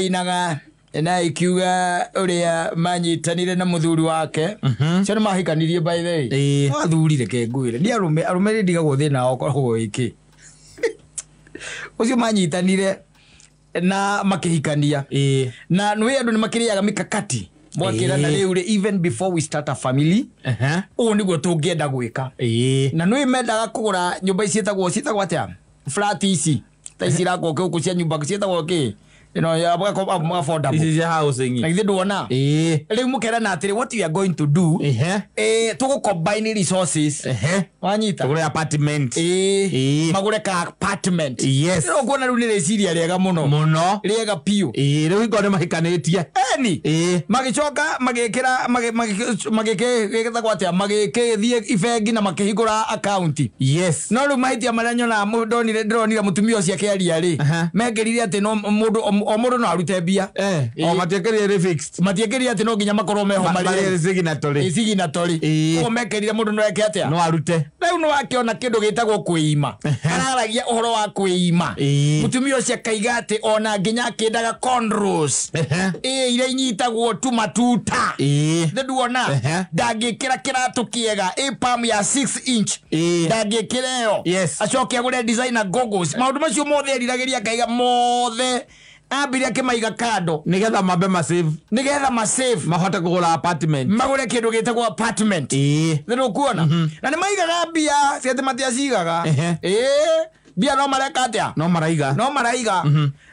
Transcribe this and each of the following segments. inaga inaikiuga uria manyitanire na muthuri wake cio mahikanirie by the way wathurire kengwire ndi arume arumeri ndigagwo thina okorwo iki ucio manyitanire na makihikania na nwe andu ni makiriaga mikakati mwakira na leo even before we start a family o niguo tungienda gwika na nwe mendaga kugura nyumba cietagwo atia flat ici taicira goke ukucia nyumba cietagwo okay. You know, you have for this is your housing. Like they do wanna. Eh. What we are going to do? To combine resources. Wanyita. Magure apartment. Magure ka apartment. Yes. No gona rune reciria riega muno. Muno. Riega piu. Riu gona mahikanetia. Eni. Magichoka magekira mageke gwatia mageke thie ifengi na makihigura account. Yes. No ru mahitia maranyo na mudonire ndronira mutumio ciake aria ri. Mengeririe ati no mudu omoro na rutebia o matiekeri fixed matiekeri ati no ginya makoro meho mari signatori o mekerire mundu no eke atia no arute riu no akiona kindu gitagwo kuima araragia uhoro wa kuima mutumio cia kaiga ati ona ginya kindaga conros ile nyitagwo tu matuta the duona dagikira kiratu kiega palm ya 6 inch dagikireo acoke agure designer goggles maundu macio mothe rirageria kaiga mothe abiria kemaiga kado nigetha mabe masave nigetha masave mahota kugura apartment magure kindu gitagwo apartment ndu kuona na ni maiga rabia siete matiasigaga bia no mareka atia no maraiga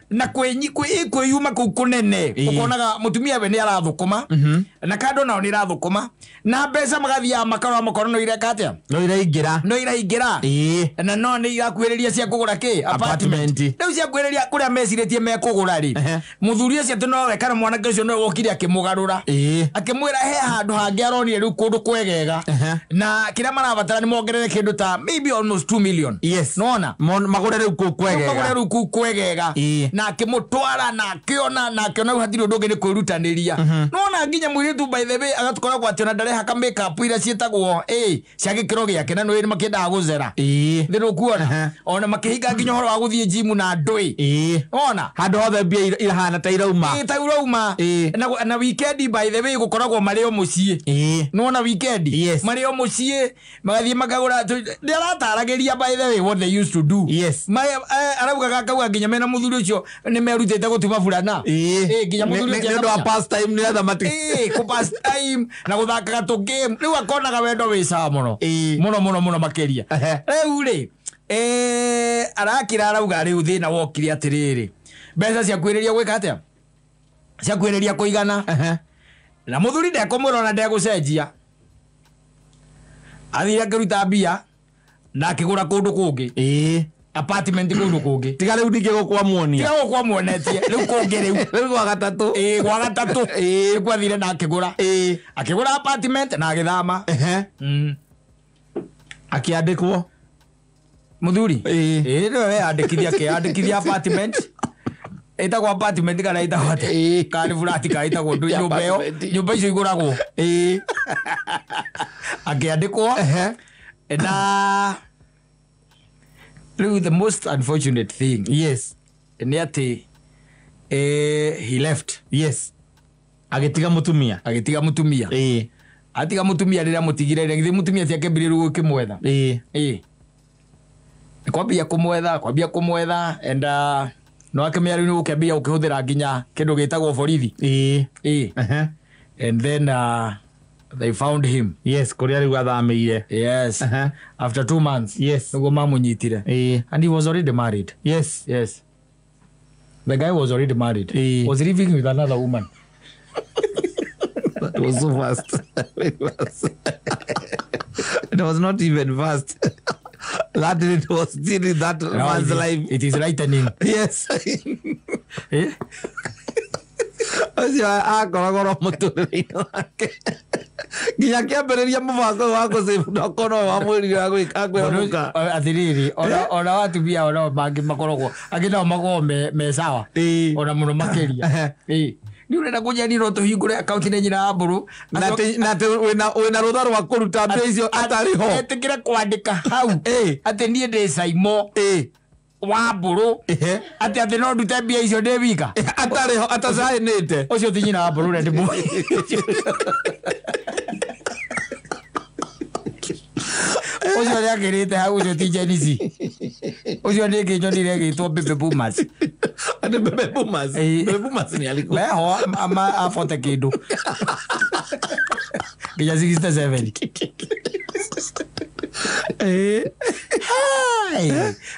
na kwiyuma kunene ukonaga mutumia we ni arathukuma na kado nao ni rathukuma na besa magathia makaro makoro no ireka atia no iraingira na no ni yakuiriria cia kugura ki apartment riu cia kuiriria kuria mesiretie mekugura ri muthuri acio tino wekana mwanake ucio no wokire akimugarura akimwira he handu hangi aronire riu kundu kwegega na kiria marabatara ni mongerere kindu ta maybe almost 2 million. Yes. Nona magure riu kukwegega na kimutwara na kiona hatiri nduge ni kwirutaniria nona nginya mwiritu by the way agatukora gwationa ndare haka makeup ira cietagwo ciage kiroge yake na ni makienda guzera thiru kuona ona makihiga nginya horo wa guthie gym na ndui ona handu hothe bia irahana ta irauma na weekend by the way gukoragwo mario mucie nona weekend mario mucie magathie makagura ndirataragiria by the way what they used to do. Yes. Arauga gakauga nginya mena muthuri ucio ni merutete gutuma burana nginya muthuri ucio ndo past time ni athamati ku past time na guthakaga to game riu akonaga wendo wi sawa muno muno makeria riu ri arakira arauga riu thina wokire atiriri mbeca cia kwiriria gwika atia cia kwiriria kuigana na muthuri ndekumurona ndegucenjia athira ngiruta mbia na kigura kundu kungi apartment kundu kungi tiga riu ndingi gukwa muonetie riu kungi riu gwa gatatu kwathire na akigura akigura apartment na agithama akiandikwo muthuri we andikithia ke andikithia apartment itagwa apartment kana itagwa kari furati ka itagwo ndu nyumbeo nyumba icio iguragwo akiandikwo na the most unfortunate thing. Yes. And yet he left. Yes. Agetiga mutumia. Atiga mutumia rira mutigire ngithi mutumia ti akebiriru ukimwetha. Kwambia kumwetha and no akemiari ni ukebia ukihudira nginya kindu gitagwo borithi. And then they found him. Yes, Korea Rigathamire. Yes. After 2 months. Yes. And he was already married. Yes. The guy was already married. Was living with another woman. That was so fast. It was not even fast. That it was still in that man's life. It is lightning. Yes. waburu ati atino dutabia icio devika atariho atazainete ucio thinyina waburu red boy ucio riakirite hau ucio ti jenisi ucio ndiki jo ndiregitwo bebe boomers ade bebe boomers ni aliko leho ama afote kidu kija 67 eh hey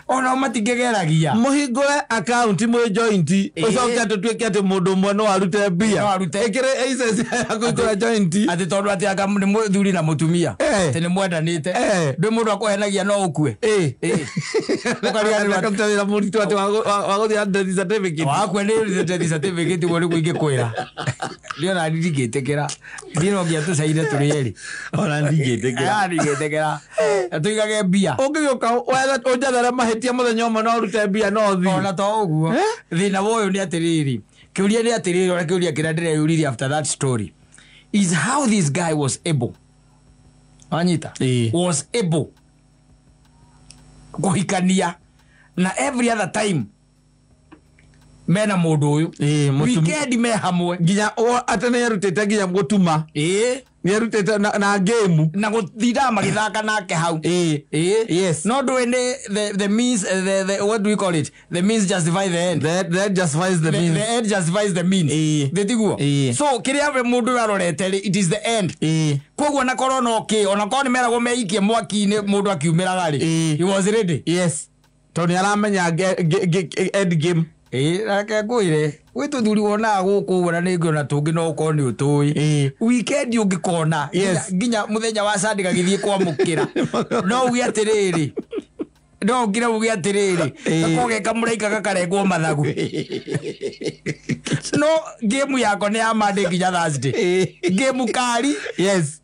ona matigegeragia muhingo account mu jointi ucokia tutweke ati mundu mwana warute bia warute ikire aces akoitwa jointi ati tondu ati aka ni muthuri na mutumia tene mwendanite ndi mundu akohenagia no ukue ukaria doctor ya muritu ati wagothi under certificate wakwe ni certificate wori kuinge kwira ndio na ndigetekera ndio ngiatusaire turiyeri ona ndigetekera atuigage bia ungiuka wala ujadara mahetia muthenya umwe no rute bia no thi ona to uguo thina woyo ni atiriri kiuria ni atiriri ona kiuria kirandire yuriri after that story is how this guy was able anyita was able kuhikania na every other time mena mundu uyu weekend me hamwe nginya atene rutete nginya gutuma nierutete na game na guthira magithaka nake hau yes no do any the means the what do we call it the means justify the end that justifies the means the end justifies the means thitiguo so kiriave mundu arorete it is the end kogwo na korono ki ona ko ni merago meikie mwaki ni mundu akiumiraga ri he was ready yes toni aramenya end game rake kuire wetu thuri wona guku wona ni ngona tungi no ko ni utui weekend ungikona nginya muthenya wa Sunday gagithie kwamukira no ugi atiriri no ngira ugi atiriri akoge kamuraika gakarengwo mathagu no game yako ni ya Monday nginya Thursday game kali yes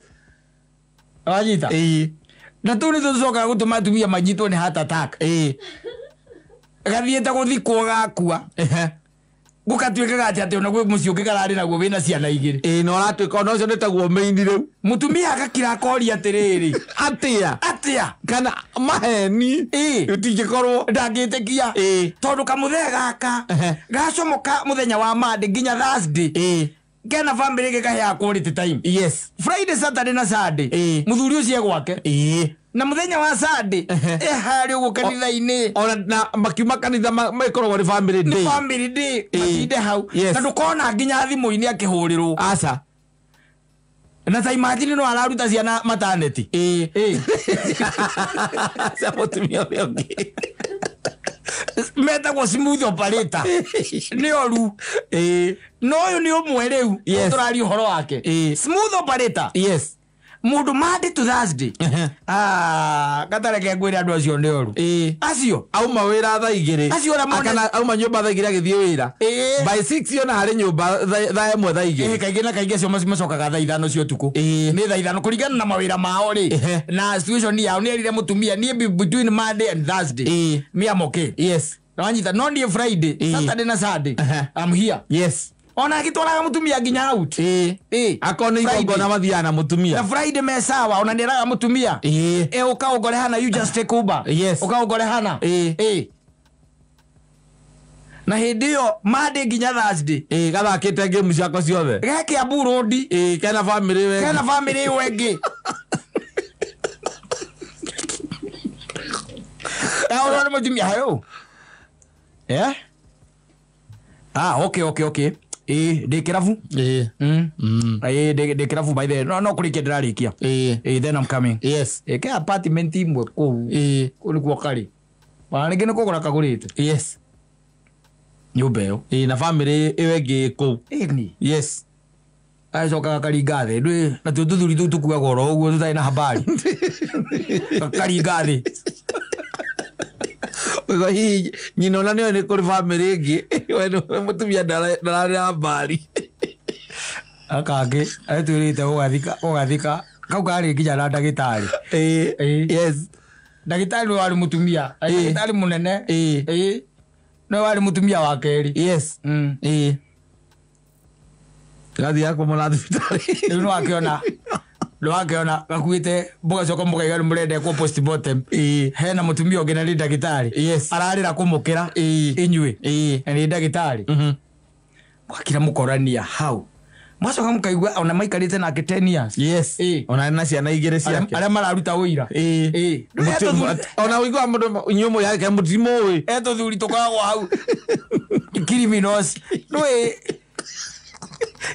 wajita na tuni tuzoka gutuma tumia majitoni heart attack gathieta guthikwo gakua gukatweka gati ati ona gwe mucio ngigarari naguo wina ciana igiri no ratweka ona ucio nitaguo maini riu mutumia agakira akori atiriri atia kana maheni utingikorwo ndangitekia tondu kamuthe gaka gacomoka muthenya wa Monday nginya Thursday gena family gikahea quality time yes Friday Saturday na Sunday muthuri ucio gwake na muthenya wa Sunday hari gukanitha ini ona na makiuma kanitha makorogwa ni family day masinde hau na ndukona nginya thimu ini akihurirwo asa na ta imagine no araruta ciana maternity sapotumia biongi meta kwa smooth operator ni oru no yo ni umwerewu turari horo wake smooth operator yes mundu Monday to Thursday gatareke ngwira andu acio ni oru acio auma wira tha igiri akana auma nyumba tha igiri agithie wira by 6 ona hari nyumba tha emwe tha igiri kaingi na kaingi acio macokaga tha ithano cio tuku ni tha ithano kuringana na mawira mao ri na situation yao ni erire mutumia ni between Monday and Thursday me am okay yes ranyita no ni Friday Saturday na Sunday I'm here yes ona gitwaraga mutumia nginya out akona igongona mathiana mutumia na Friday me sawa ona ndiraga mutumia ukaongore hana you just take over yes ukaongore hana na hidio Monday nginya Thursday gathakite game ciako ciothe gake aburudi kana family wege ona mutumia hayo okay dekiravu dekiravu by the no kurike ndirarikia then I'm coming yes ke apartment imwe ku kuri kwakari bana ngene kugura kagurite yes nyubeo na family iwege ku yes ajo kakarigathe ndwi na tututhuri tutukua goro uguo tutai na habari kakarigathe ugo hii nyinona niyo ni kuri family ingi wenu mutumia ndara na habari akage aturite ugathika kauga ri nginya na ndagitari yes ndagitari wari mutumia ndagitari munene no wari mutumia wa keri yes gathi yako mwana ndagitari ndio akiona Loake ona kakuite boga zoko mbuga mulede ko post bottom hena mutumio genali dagitari yes ararira kumukira inywe ni dagitari wakira mukorania how mwaso kamukaigwa ona maikarite na 10 years yes ona nasi anaigerecia yake ala mararuta wira ona uigwa mudomo nyumo yake mudimo we eto thuri tukagwa hau criminals no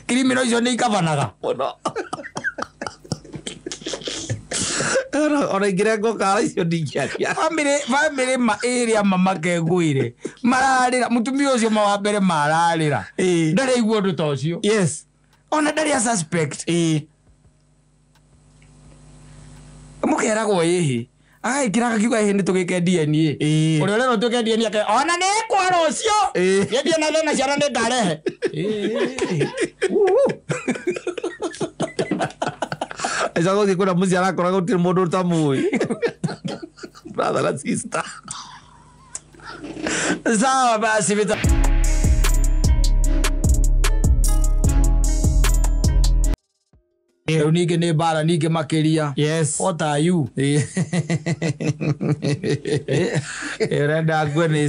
criminals yoni kavanaga ona ona igirego kala icio ndingiaria family ma area mama keguire mararira mutumio ucio mawambere mararira ndari igwo ndu ta ucio yes ona ndari a suspect mukeragwo ihi ai kiraga kiuga ihi ni tugike DNA uri urero tugike DNA ke ona ni kwaro ucio yedia na lena ciana ni ndarehe esa cosa que con la música la corago tiene motor tan muy brada la cista esa va si vete unike ne bara nike makeria yes what are you erenda gwene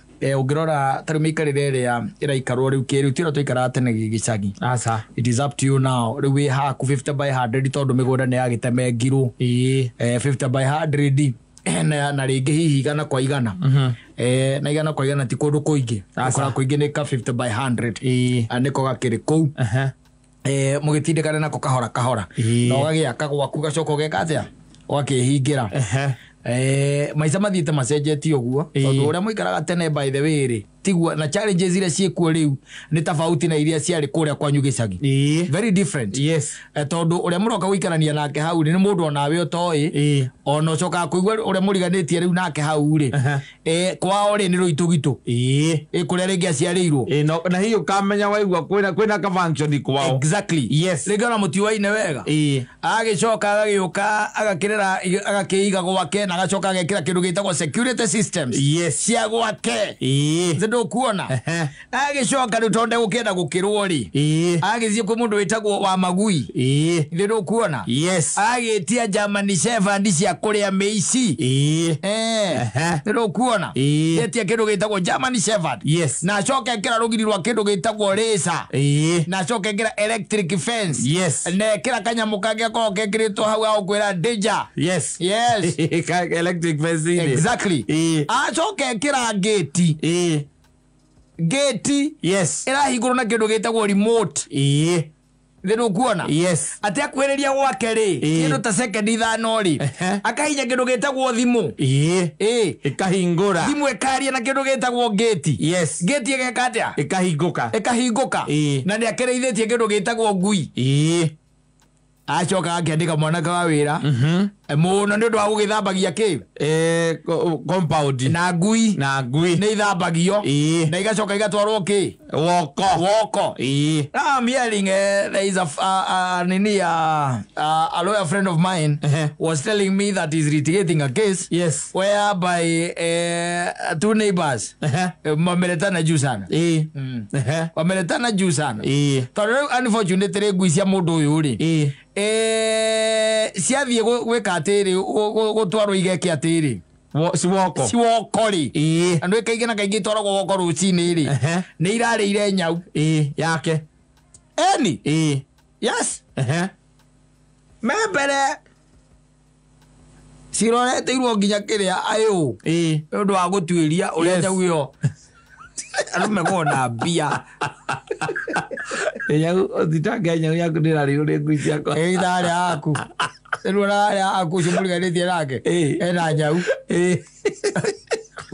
ungirora tari mikarire iria iraikarwo riu kiriu tira tuikara tene gicagi asa it is up to you now riu we ha ku 50/100 tondu migunda ni agiteme ngiru 50/100 na ringi hihi igana kwa igana na igana kwa igana ti kundu kuingi akora kuingi ni ka 50/100 aniko gakiri ku mugitinde kana nako kahora kahora na ugagiaka gwaku gacoko gekatia wakihingira maisa mathite macenjetie uguo tondu uria muikaraga tene by the way ri tigwa na challenges ile ciekuo riu ni tofauti na iria ciari kuria kwanyu gicagi very different yes tondu uria muroka guikarania nake hau ni mundu onawe utoi ono coka kuigwa uria muriganitie riu nake hau ri kwao ri ni ruitugitu kuria ringi aciariirwo na hiyo kamenya waigwa kwina kavanchoni kwao exactly yes rigana mutiwaine wega agicoka agiuka agakirira agakiiga gwake na agacoka agekira kindu gitagwo security systems yes cia gwake do kuona agishoka rutonde gukenda gukirwori agizie ku mundu witagwo wa magui ndi do kuona yes agitia German Shepherd cia kuria meici ndi do kuona yetia kindu gitagwo German Shepherd yes na acoka kira rugiri rwa kindu gitagwo resa na acoka kira electric fence yes na kira kanyamukange ko kekirito hau au kwira danger yes yes electric fence exactly acoka kira gate gate yes era higuru na kindu gitagwo remote ndu kuona yes atia kwereria gwake ri kindu ta second ithano ri akahinya kindu gitagwo thimu ikahingura thimu ikaria na kindu gitagwo gate yes gate igekatia ikahinguka na ni akireithitie kindu gitagwo ngui acoka akiandika mwanaka wa wira muno ndu wa gugithambagia ki compound na ngui ni ithambagio na igacoka igatwarwo ki woko na mialing there is a lawyer friend of mine was telling me that he's litigating a case yes whereby two neighbors wameletana juu sana toro unfortunately ngui cia mundu uyu ri siathie gwika atiri gutwarwo igeke atiri siwoko ri andu ikaige na kaingi twaragwo woko rucini ri ni irarire nyau yake eni yes mebere sirorete irwo nginya kiria ayu ndu wa gutuiria uria nyau yo alume gona bia yau ditanga nyau yaku ndirari uri nguicia ko idare yaku Elora akushimulika ndiye lake ena nyau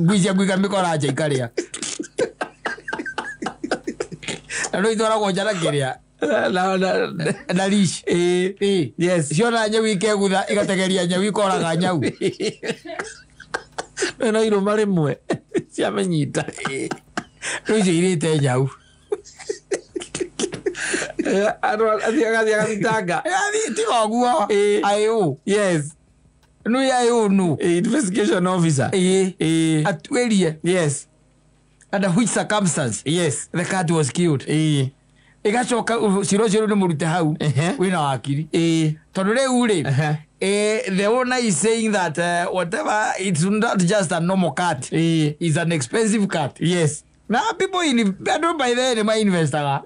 ngwija ngwika mikora cha ikaria Alo idora go jala kiria na lish yes siona nyau ikegutha igategeria nyau ikora ga nyau Eno iro mare mwe siamo niente lui si irrita e giau allora ti ragazzi capitanga e ti voglio IO yes no IO no investigation officer at where yes under which circumstance yes the cat was killed ikachoka sirochero murute hau wina akili tondu reure the owner is saying that whatever it's not just a normal cat it's an expensive cat yes na people in bedroom by the my investor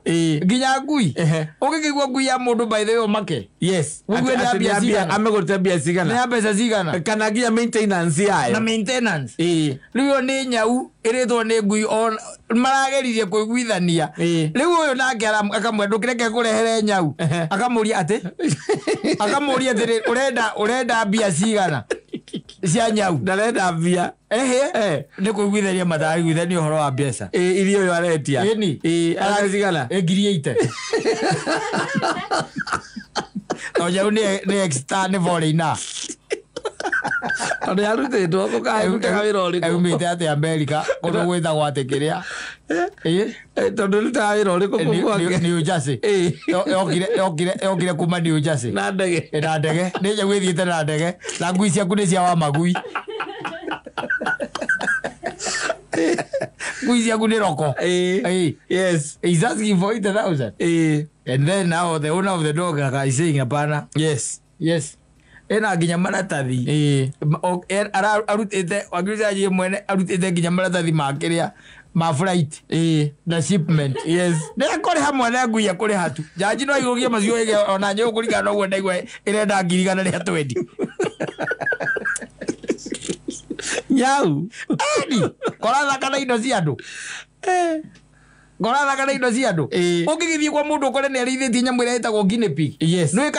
ginya ngui ukikigwa ngui ya mundu by the market yes ngwenda biasia amegote biasia na pesa zigana kana gia maintenance yayo na maintenance leo ni nyau irethwo ni ngui on marageririe kuiguithania riu uyu nake akamwe ndukireke kurehere nyau akamuria ati urenda bia cigana cia nyau ndarenda bia ni kuiguithania mathari guithania uhoro wa mbeca irio uyu aretia ni aragicigana ngiriite no nyau ni externe volina Ode arute do akoka eutagawirori kumite ate America kono gwetha gwatekiria tondu lutagawirori kumugwa New Jersey yogire kuma New Jersey na ndege nije gwithiite na ndege na ngui ciaku ni cia wa magui ngui ciaku ni roko yes he's asking for 8,000 and then now the owner of the dog is saying apana yes ena ginya maratathi arutete wagirizaje mwene arutete ginya maratathi makiria ma flight na shipment yes na kore hamwe na nguya kore hatu jaji no igogie macio ona nyo kuringana ogwe ndaigwa irenda ngirigana ria 20 nyau ani korala kana indo cia andu Gorala kana indo cia andu ungigithie kwa mundu kore ne riithetie nyamu ira itagwo guinea pig nui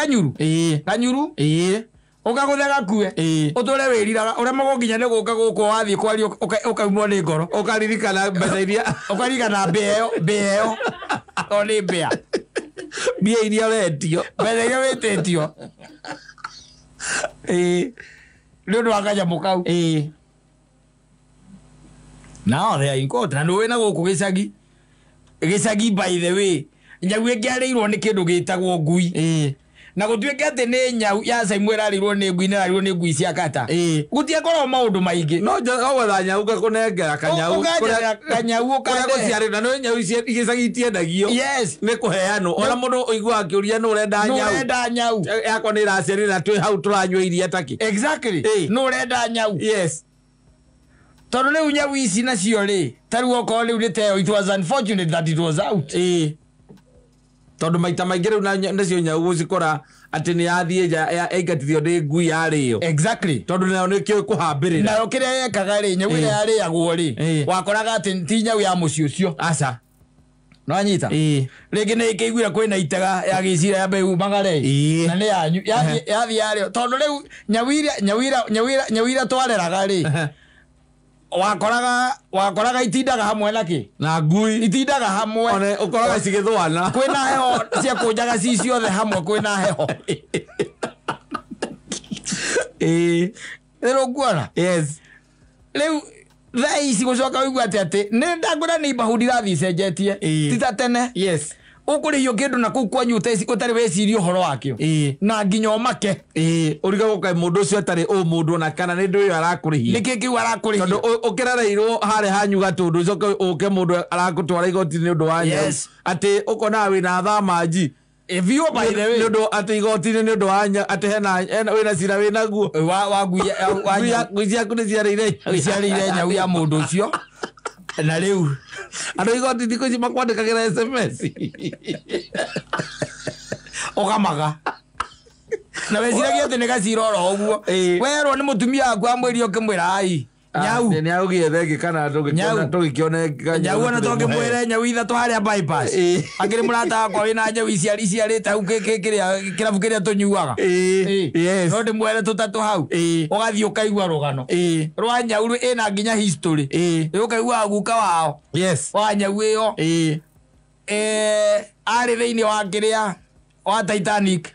kanyuru ukaguthega kue utore wiriraga uria magokinya ne guka guko wathie kwario ukaumwo ni ngoro ukaririkana mbeca iria ukarigana mbeo o ni mbea mbia iria retio mbeca iria witetio ni undu wa kanyamu kau nao they are incontra no wina guku gicagi Gisagi by the way nyawe ngiarirwo ni kindu gitagwo ngui na gutweke ati ni nyau ya saimwera rirwo ni ngui na rirwo ni ngui cia kata gutie koro maundu maingi no wetha nyau gakunengera kanyau kanyau kare guciari na no nyau cia gisagi tiendagio yes ni kuheano ona mundu uigwa akiuria no urenda nyau yako ni raceri na twi hau turanywa iria taki exactly no urenda nyau yes Toro leo nyau ici nacio ri taruo ko leo niteo it was unfortunate that it was out Toro maita maigere na nacio nyau gucikora ati ni yathie ja eigatithio de ngui yario exactly Toro nayo nikio kuhambirira nayo kiria ekaga ri nyau ri ari agwo ri wakoraga ati ti nyau ya mucio ucio aca no anyita ringi ni kiguira kwina itaga ya gicira ya beu magare na ni yanyu yathie yario Toro leo nyawira twareraga ri wakoraga itindaga hamwe naki na ngui itindaga hamwe one ukoraga cigithwana kwina heho cia kunjaga ciothe hamwe kwina heho lero ngwana yes leo raisi gocoka wigwa ati ni ndagura neighborhood rathi cenjetie tita tene yes ukuri yo kindu na ku kwanyu tesi utari weciria horo wakio na nginyo make uriga gukai mundu ucio atari mundu na kana ni nduyo arakurihi niki kiu arakurihi tondu ukirareirwo hare hanyu gatundu coke uke mundu arakutwara igotini ndu wa nyau ati ukona wina thamaji if you by the way ndu ati igotini ndu wa nyau ati hena wina cira wina guo wa guia kuciareire nyau ya mundu ucio na leo ado igotini ko jimakwandikagira SMS okamaga na wesiragia tenega siroro oguo wero ni mutumia kwa mweri okimwira ai nyau ni augiethe kana tugikione nyau na tugimwire nyau itha twaria bypass akiri murata kwa wina nyau iciarita u kirabu kiria tunyuaga yes no ndimwire tutatu hau ugathii ukaigua rugano rwa nyau ina nginya history ukaigua guka wao yes wa nyau iyo ari thiini wa kiria wa Titanic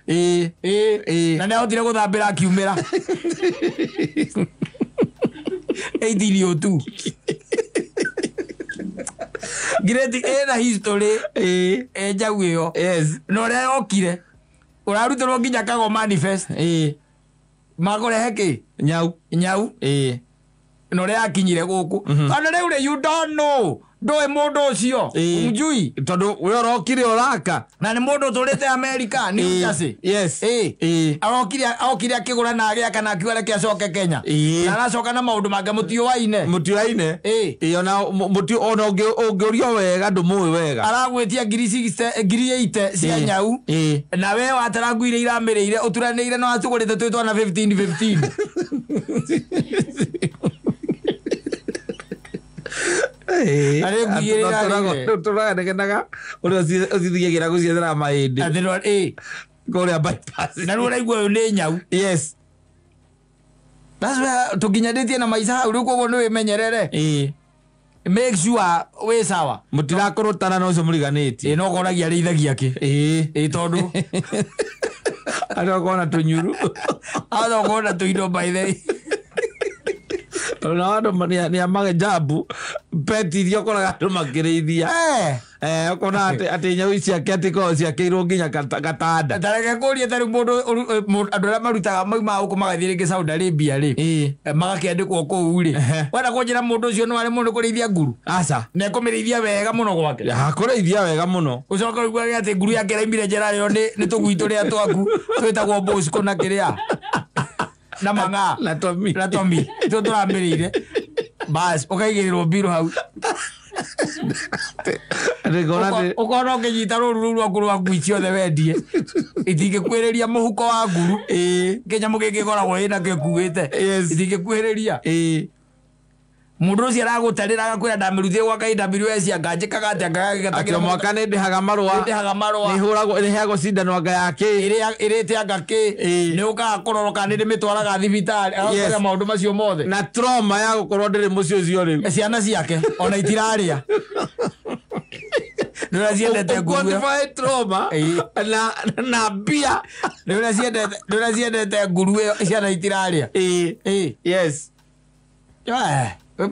na niahotire guthambira akiumira 1802 Gireti ena history eja guyo. Yes. No re okire. Urarutero nginya kago manifest. Magore heke nyau no re akinyire guku. Ano re ure you don't know. Doe modo sio umjui todo urokire uraka na ni modo tolete America ni yase yes arokire akigura na agia kana kiwale kiacoke Kenya na racoka na maundu manga mutio aine ona mutio ona ongorio wega ndumwe wega aragwetia ngiri 8 cia Nyau na we wataraguire iramirire uturanire no atugurite twitwa na 15 Atoraga ora zithigira guciethera maindi athirwa goria bypass na ruraigwa ni Nyau yes that's where tukinyaditie na maisha hau ruko wono imenyerere make sure we sawa mutirakurutana no somuriganitie no goragia reithagia ki tondu arogona tunyuru arogona tuindo by the Ronaldo mania ni amaga jabu peti dio koraga to makireithia okona ati Nyau ici ake ati ko cia keiro nginya gatanda tareke kuria taru mundu andu ra marutaga mauma uko magathire ngi Saudi Arabia ri magake andikwo ko u ri wenda kunjira mundu ucio no ari mundu kureithia nguru aca ne kumireithia wega muno gwake akureithia wega muno ucoka rugwa ati nguru yake raimire njira yo ni tugwituria twaku twitagwo boss kona kiria na manga la tomi todo a medir vas okay que lo viro hau recorate o coro que gitaro ruru akuru akuicio the wedie itige kwereria muhuko wa nguru ke nyamu ke goragwo ina ke kuite itige kwereria Mudro si rago tare raga kuya damiruze waka IWS ya gaje kaga tanga kira mwakane de hagamarwa ni hurago ni hago sida no gaya ke ire te aga ke ne uka kororoka ni de mitwara ga thibitari aga maundu macio mothe na trauma ya gukorwo ndire mucio cio riu ciana ciake ona itiraria quantify trauma na bia ndiraciendete nguru ciana itiraria yes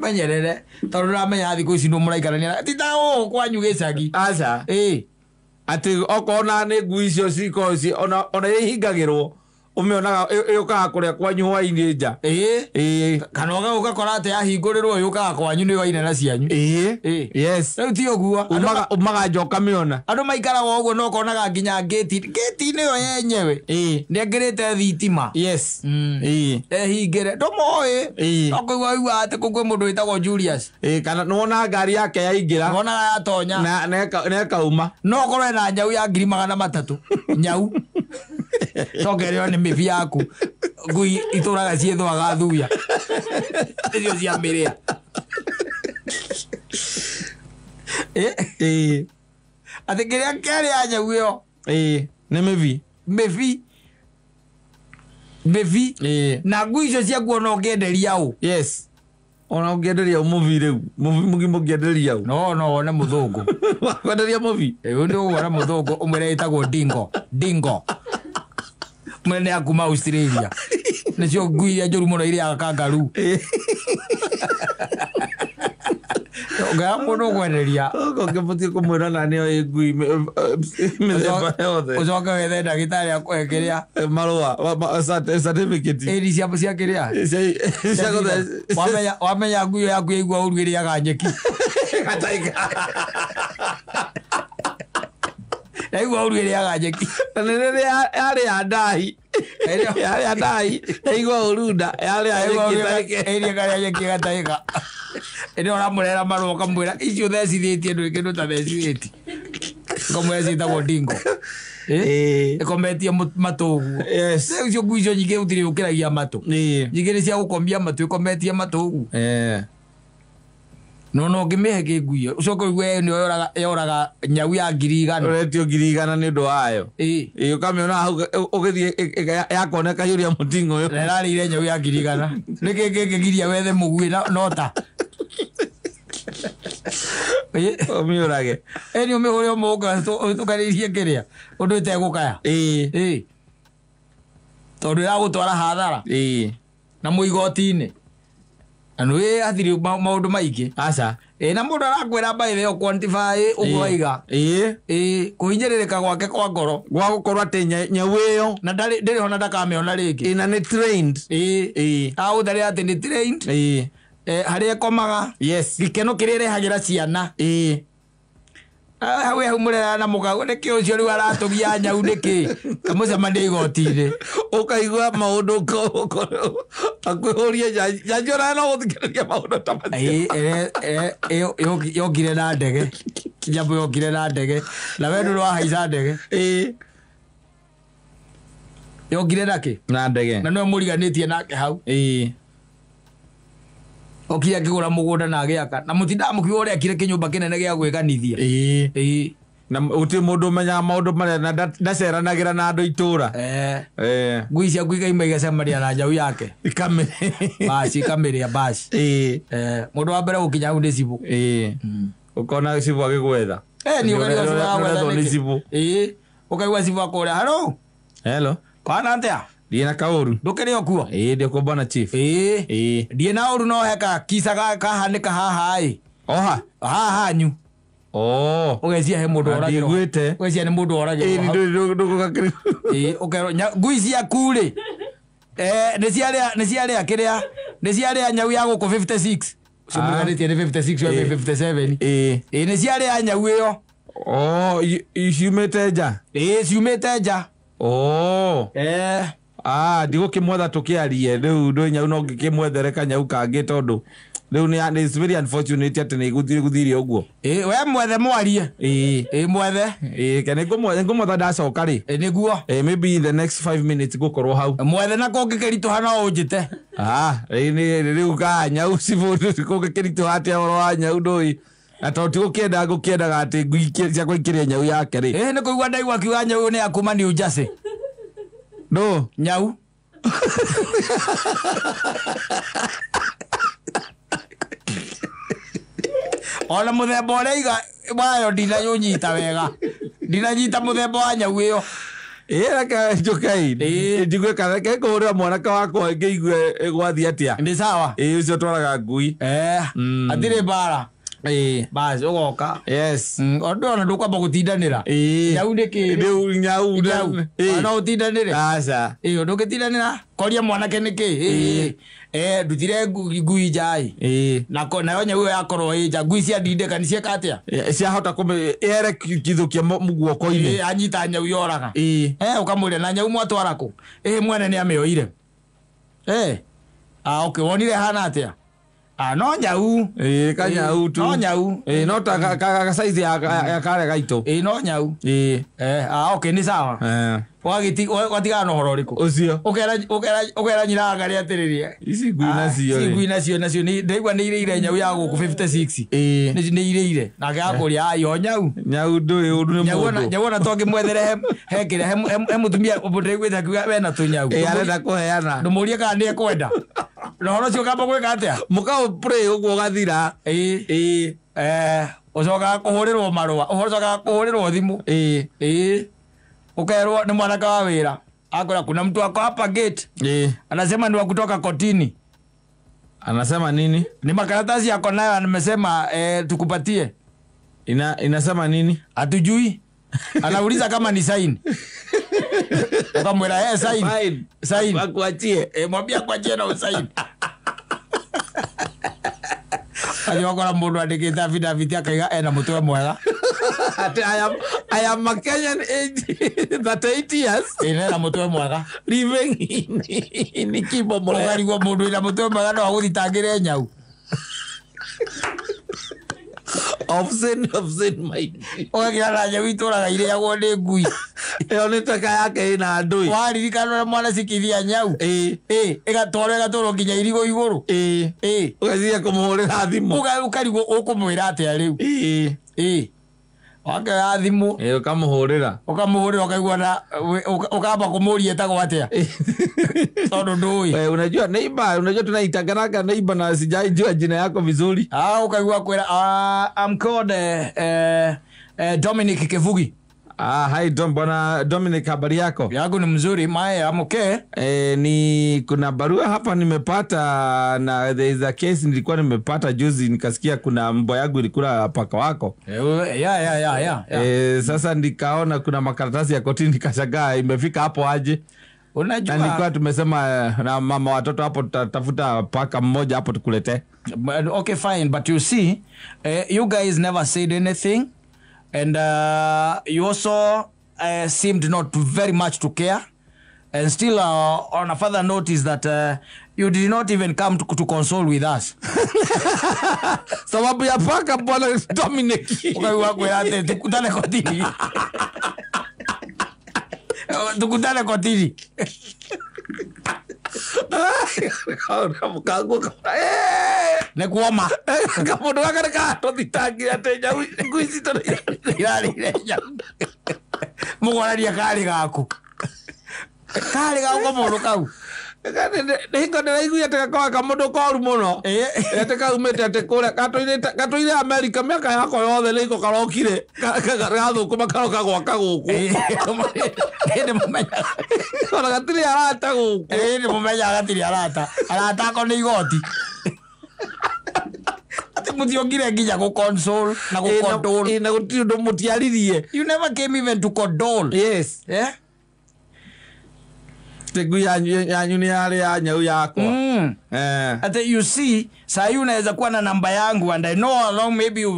Wenyerere tondu ramenya thiku ici no muraikarania ti ta u kwanyu gicagi aca ati okona ni nguicio cikoci ona ihingagirwo umionaga yukaga kuria kwanyu hwaini nja kana ugakora ati yahingurirwo yukaga kwanyu ni waine na cianyu yes riu ti uguo umaga njoka miona andu maikaraga uguo no konaga nginya gate ni yo yenyewe ni angirite thitima yes ehingire ndomoi okoigwa ati kugwe mundu itagwo Julius kana nona ngari yake yaingira nona yatonya na kauma no korwe na Nyau ya ngiri magana matatu Nyau Sogerio ni mivi yaku ngui ituraga ciethwaga thuya icio cia miria ategeria kare anya guyo ni mivi na ngui icio cia kuona ongenderia u yes ona ongenderia muvi riu mugi mugenderia u no ona muthungu ongenderia muvi ndu wara muthungu umwire itagwo dingo Mene akuma Australia. Nesho ngui ya joru mono ile ya kangaru. Oga mono gweneria. Oga muti kumwira na ni oyi ngui metheba yothe. Ozoka wethe ndagitari akwekeria marua certificate. Eri cia bucia kiria. Cia gothe. Wamenya ngui yaku yaigwa urugiri ya ganyeki. Gataiga. Ego uri ya ganyeki nene ya ndahi ya ndahi ego uruda ya ganyeki gataiga ene ora murera maro kamwira icio thecithitie ndu kindu ta thecithiti komwezi ta godingo ekometia matugu icio guicio nyingi utiri ukiragia matu nyingi cia gukombia matu ekometia matugu no ngimehege nguyo ucoka we ni yoraga Nyau ya ngirigana uretio ngirigana ni ndu ayo ukamiona hau ugithie yakoneka yuria mutingo yo rarire Nyau ya ngirigana nikingiria wethe mugui nota umiurage eni umihore omoga tukaririe ngiria undu itegukaya tondu ya gutwara hathara na muigotini Anwe athiri maudu maiki. Asa. Na muda nakwela baile o quantify uguaiga. Kuhinjeleka kwake kwa goro. Kwa goro ate nyeweyo. Na dali hona daka ameona leki. Na ni trained. Au dali ate ni trained. Hariye komaga. Yes. Gikeno kirele hajira siana. Hawe humulea na muka. Uneke usiori wala atobianya uneke. Kamuza mande igotine. Oka igua maudu kawakoro. Akuoria jajora na othikiragia maundu ta macio yo gire na ndege kinyambo yo gire na ndege na we ndu wa haiza ndege yo gire nake na ndege na no muriganitie nake hau okia kigura mugunda na giaka na mutinda mukiore akire kinyumba kinene gia gwekanithia na uti mundu menya maundu mare na ndaceranagira na andu itura nguicia kuiga imaiga samaria na njau yake ikame basi kameria basi mundu wa mbere gukinya unde cibu ukona cibu agigwetha ni ukaiwa cibu akora hello hello kana antia diena kaoru ndukene okuo ndiko bwana chief diena oru no heka kisa ka kahanika haha oha haha nyu Ogezia he mudu oraje. Ndigwite. Ogezia ni mudu oraje. Ndigukakire. Okero nguicia kuri. Nesiaria kiria. Nesiaria nyau ya guko 56. Cimuganite ni 56 ya 57. Nesiaria nyau iyo. Ciumite nja. Ciumite nja. Ndigukimwetha tukiarie riu ndu nyau no ngikimwethereka nyau kangi tondu it's very unfortunate that they could do go. Can I go maybe in the next 5 minutes go how? To I thought you could go get at a good kid. I could get a no, no. Ola muthemba uria wayo ndinanyita wega ndinanyita muthemba wa nyau iyo reke njukai ndigwe kana ke kuhura mwanake wakwa ngiigue gwathi atia ndi sawa ucio twaraga ngui athire bara basi ugoka yes ondu ona ndukwamba gutindanira nyau ndiki nyau ona utindanire asa ndugitiranira koria mwanake niki dutire ngui jai na nayo nyau yakorwo inja ngui cia ndindeka ni cieka atia cia hota kume ere kithukia muguoko-ini anyita nyau yoraga ukamwira na nyau mwatwara ku mwene ni amioire okay wonire hana atia no nyau kanyau tu no nyau no ta ka size ya kare gaito no nyau okay ni sawa wagiti watigana hororiku ucio ukera nyira ngari atiririe ici ngui nacio nacio ni ndaigwa ni ireire nyau ya guku 56 ni ireire na ga kuria ayo nyau ndu uru ni mudu nyau ona tongi mwethere he kire he mutumia ubundigwitha kuga we na tu nyau arenda kuheana ndumuria ka ni kwenda Loro choka bogwe katia muka pray ugo gathira osoka kuhurirwo marwa osoka kuhurirwo thimu ukerwo ni mwanaka wa wira akora kuna mtu wako hapa gate anasema ni wakutoka kotini anasema nini ni makaratasi yako nayo anamesema tukupatie inasema nini hatujui anauliza kama ni sign ukamwela sign akuachie mwambia kuachie na usign aliwakora mundu andikita vidaviti akaiga ena mutwe mwega ati I am a Kenyan age that 8 years ena mutwe mwega living in kibo mulogari wa mundu ina mutwe mwega no aguthitangire nyau Of sin, my. Okay, I just went to the guy. I go to Gui. I only took a guy na do. Why did you come to my place? I got told. Go. Okay, I come over. Okay, go. Come over. Okay, come over. Okay, go na. Okay, ba come over. Yeta go atia. So do it. Unajua tunaitanganaga neiba na sijajua jina yako vizuri. Ukaigua kwera I'm called Dominic Kevugi. Hi Dom, bwana Dominic, habari yako? Yangu ni mzuri, mae, I'm okay. Ni kuna barua hapa nimepata, na there is a case nilikuwa nimepata juzi, nikasikia kuna mbwa yangu ilikula paka wako. Sasa nikaona kuna makaratasi ya kotini, nikashangaa imefika hapo aje. Unajua nilikuwa tumesema na mama watoto hapo tutafuta paka mmoja hapo tukulete. Okay fine, but you see, you guys never said anything. And you also seemed not very much to care. And still, on a further note is that you did not even come to console with us. Sababu ya paka bwana Dominic. Tukutane kotini. Tukutane kotini. Nekuoma kama ndo akaraka totitaki ateja kuisito yari leja mugwararia kali gako mono kau ndiko ndiraiguya tekakoa kamundo koru muno eteka umete atekura katoire America miaka yako yothe niko karokire kagathu kuma karoka gwaka guku ene mumenya ona gatiri arata guku ene mumenya gatiri arata ko ni igoti mutiongire nginya go console na go condole na gutindo mutiaririe. You never came even to condole. Yes, eh, you see, sahi unaweza kuwa na namba yangu, and I know how long maybe you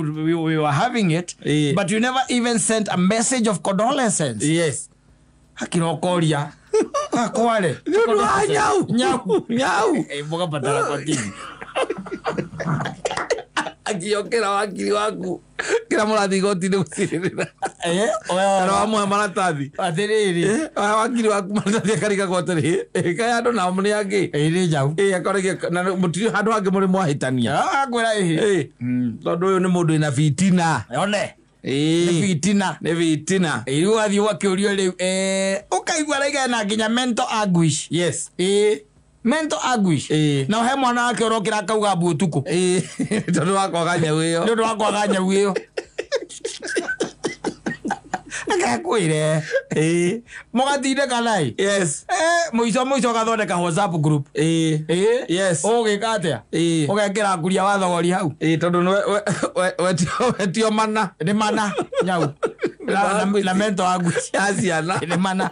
were having it, yeah, but you never even sent a message of condolence. Yes. Hakinokoria. Akwale. Nyau. Eh, mboga patala kwa tini. Akiokera wakili wangu. Kila mwana digoti ni usirira. Eh? Kana wamu ya maratadhi. Ateriri. Eh? Wakili wangu maratadhi ya karika kwa ateriri. Kaya hado na omni yake. Ile jau. Ya koreke. Mutiyo hado wake mwere mwa hitania. Haa kwela hii. Todo yone modu inafitina. Yone. Nevitina. You are the work you really. Okay, well, I get mental anguish. Yes. Mental anguish. Now, him on our Kiraka Butuku. Don't walk on your wheel. I can't quit there. Mogadi de Galai. Yes. Muisomuso Gadoka Hosapo group. Yes. Oh, we got there. Okay, get out. Good Yavada or you. Don't know what your mana. The mana. No. Lamento Agus. Asiana. The mana.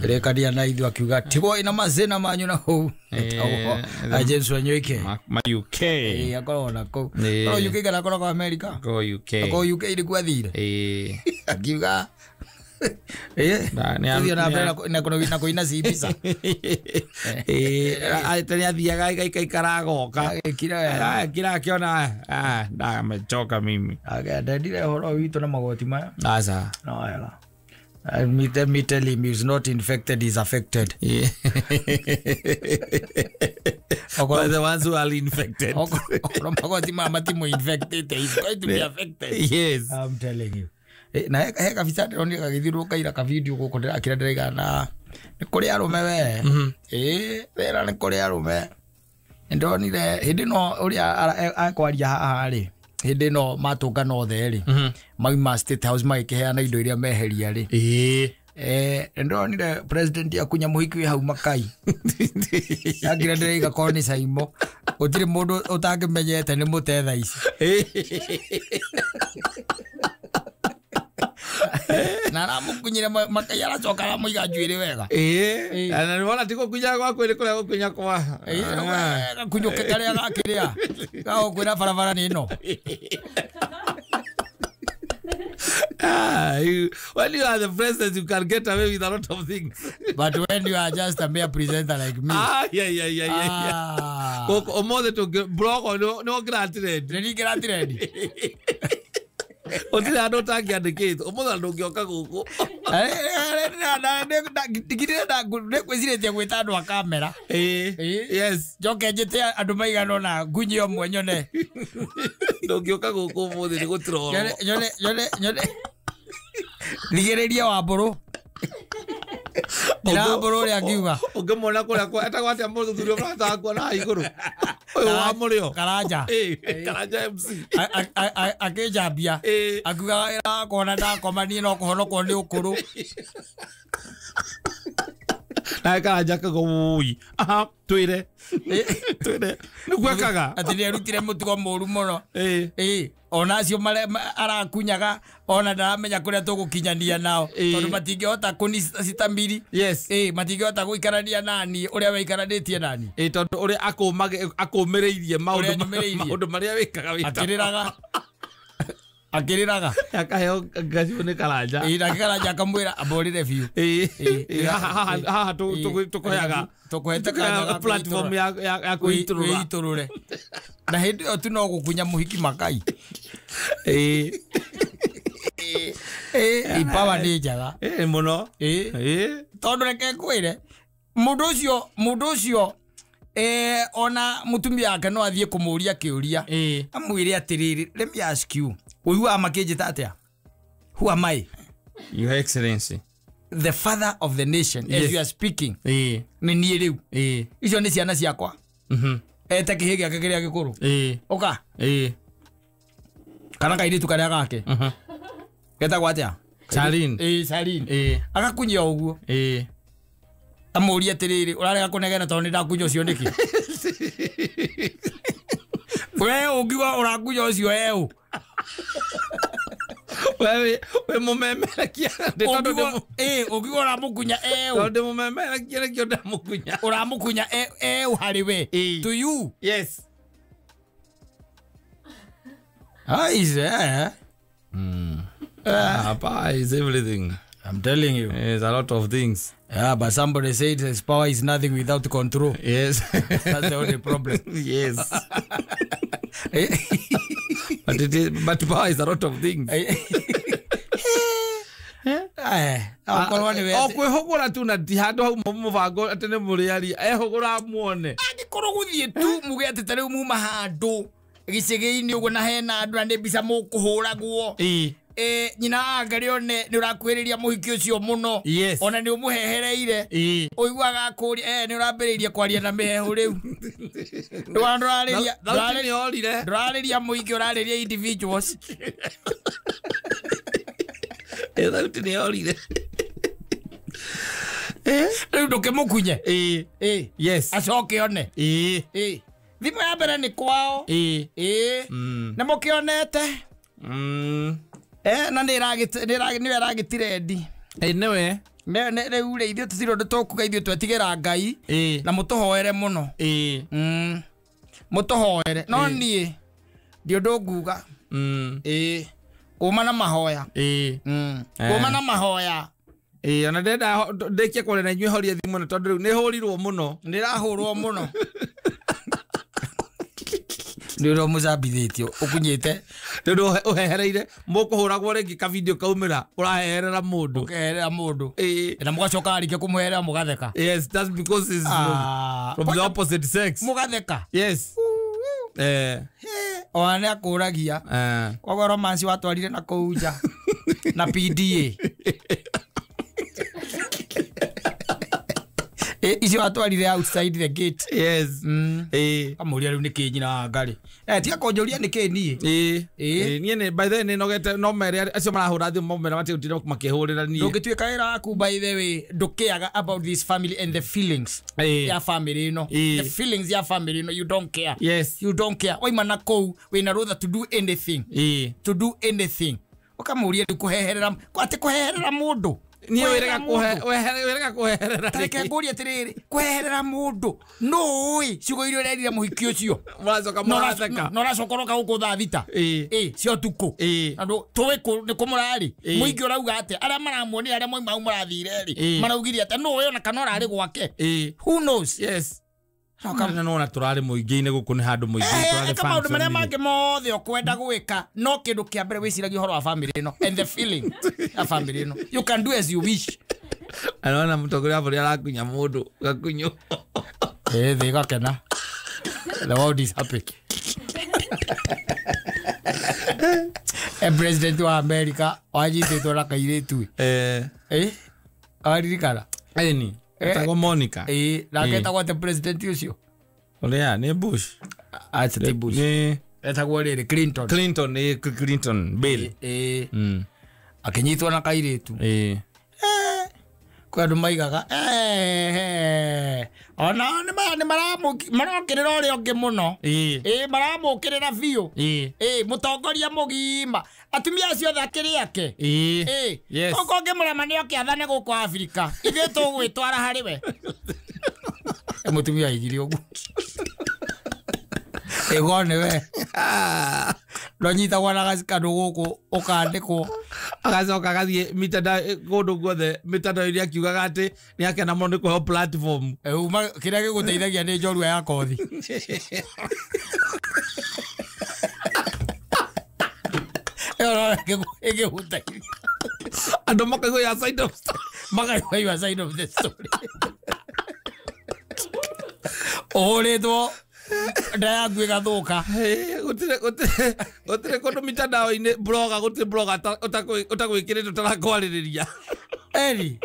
Rekadia na idwa kiuga tigo ina mazena manyu na ho agency wa nyoike ma UK akona ko UK kana ko America ko UK ilikuwa thire akiuga na ko ina zipisa atania diaga kai karagoka kila kiona na mechoka mimi agadadire horo wito na magoti maya asa no yala. Let me tell him, he's not infected, he's affected. Yeah. By the ones who are infected. He's going to be affected. Yes. I'm telling you. Hede no matoka no theri mauma state house mike heana indo iria meheria ri ndo ni the president ya kunya muhiki hau makai agira ndega koni saimo utire mundu utange menyete ni mutetha ici na ramukunyira makai aracoka ramuiga njuire wega na ni wona tiko kunya gwako ile kule gukunya kwa kunyuke kale agakiria kao kwira barabara ni no when you are the president, you can get away with a lot of things. But when you are just a mere presenter like me, o more to block or no grant ready. Until I don't tag at the gate. Yes. Onasio male arakunyaga ona ndaramenya kuria tugukinyania nao tondu matingihota kunisita mbiri. Yes. Matingihota guikarania nani uria weikaranitie nani tondu uria akumireirie maundu maria wikaga wita akiriraga akaheo ngasio ni karanja karanja kamwira aborire view ha tukoyaga platform ya kuiturura na hindi otu no gukunya muhiki makai ipawa nijaga muno tondu reke kwire mundu ucio ona mutumia yake no athie kumuria kiuria amwire atiriri. Let me ask you, who am I? Who am I? Your Excellency. The father of the nation, yes. As you are speaking. Eh. Isho ni siana siakwa. Eta kihege akakiria gikuru. Oka. Kanaka iri tukariaga ake. Geta kwatia. Sarin. Akakunyia uguo. Amuria tiriri, urarega kunegena tondu ndakunyo cioneki. Wewe ungiwa urakunyo ucio eu. We mumemera kia de tondu ugiwa mukunya eu. Tondu mumemera kia rekio ndamukunya. Uramukunya eu hariwe. To you. Yes. Papa is everything. I'm telling you. Yes, a lot of things. Yeah, but somebody said his power is nothing without control. Yes. That's the only problem. Yes. But power is a lot of things. Nina garione nurakwiriria muhiki ucio muno. Yes. Ona ni umuhehereire uiguaga kuri nurambiriria kwaria na mehehu riu nurariria muhiki urariria individuals riu ndukimukunye. Yes. Acoke one thimo ya mbere ni kwao na mukionete na niragitire newe newe idio tusiro ndokuga idio twetigera ngai na mutuhoere muno mutuhoere no nie ndio ndunguga kuma na mahoya ona ndenda ndekie kore na nywehorie thimu na tondu nihurirwo muno nirahurwo muno ndiro muzabithitio ukunyite ndiro uhehereire mukuhuragwo rengi ka video kaumira uraheherera mundu ukeherera mundu na mugacoka arike kumuherera mugatheka. Yes, that's because he's from the opposite sex mugatheka. Yes. Oane akuragia kwa romance watwarire na kuuja na PDA isho atwarire outside the gate. Yes. Amuria riu nikinyina ngari tia konjuria nikini nie by then no get no mere acio marahura thi momera mati utiro makihurira nie ndungituika ira aku. By the way, ndukiaga about this family and the feelings ya family no the feelings ya family no, you don't care. Yes, you don't care. Why manako we na rather to do anything ukamuria kuheherera kwati kuheherera mundu nie werega kuherera take nguria tiriri kuherera mundu no ciugo irio rerira muhiki ucio muracoka muratheka no racokoroka gukuthavita cio tuku andu tuwiku ni kumurari muingi urauga ate ara maramuoni ara moima murathire ri maraugire ate no we ona kanora ari gwake. Who knows? Yes. Hakana no naturale muingine gukune handu muingi naturale family. Kama ndumene mangi mothe okwenda gwika no kindu kia mbere wisiragi horo wa family no and the feeling ya family no you can do as you wish. Anaona mtogora bali alakunya mundu gakunyo. Eh they got kana. The world is happy. A president wa America wajite tola kairetu. Aririkala. Aini. Tago Monica. Laketa kwa president yusio. Olea ni Bush. Ati Bush. Ni etago ile Clinton. Clinton ni Clinton Bill. Akinyitwa na kairetu. Kwa dumai gaga. Ona ni maramu kirira uri onge muno. Maramu kirira vio. Mutongoria mugima. Atumia cio thakiri yake. Yes. Oko ngemura mani okiathane guko Africa. Ithe tugwitwara hari we. Mutumia igiri ogu. Egone we. Lonyita wana gasika nduguko ukandiko agacoka gathie mitada gundu guothe mitada iria kiugaga ati ni ake na mundu ko platform uma kiria giguteithagia ni njorua ya kothi ero giguteithagia ando makago ya side of makago ya side of the story ole do Daya guega doka. Gutire kono mitandao ine bloga gutire bloga utakwiikire tutarakwariria. Eri.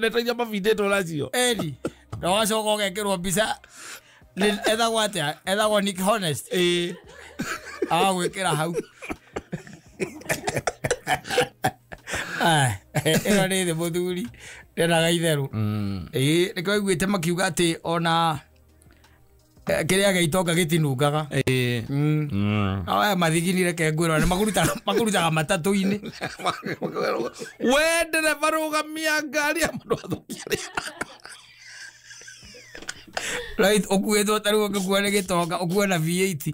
Netaija mavide tolazio. Eri. Na wacoka ugekirwo mbica. Ethagwo atia? Ethagwo Nick Honest. Agwikira hau. Ĩno nĩ thĩ mũthuri. Ndenaga itheru. Nĩkĩo iguĩte makiuga atĩ ona Kiria gaitoka gitinugaga awa mathigini reke ngwirwa ni makuruta matatu ine we ndere baruga mia ngari amundu athukire right okuedo tarugo kuone gitonga okuona V8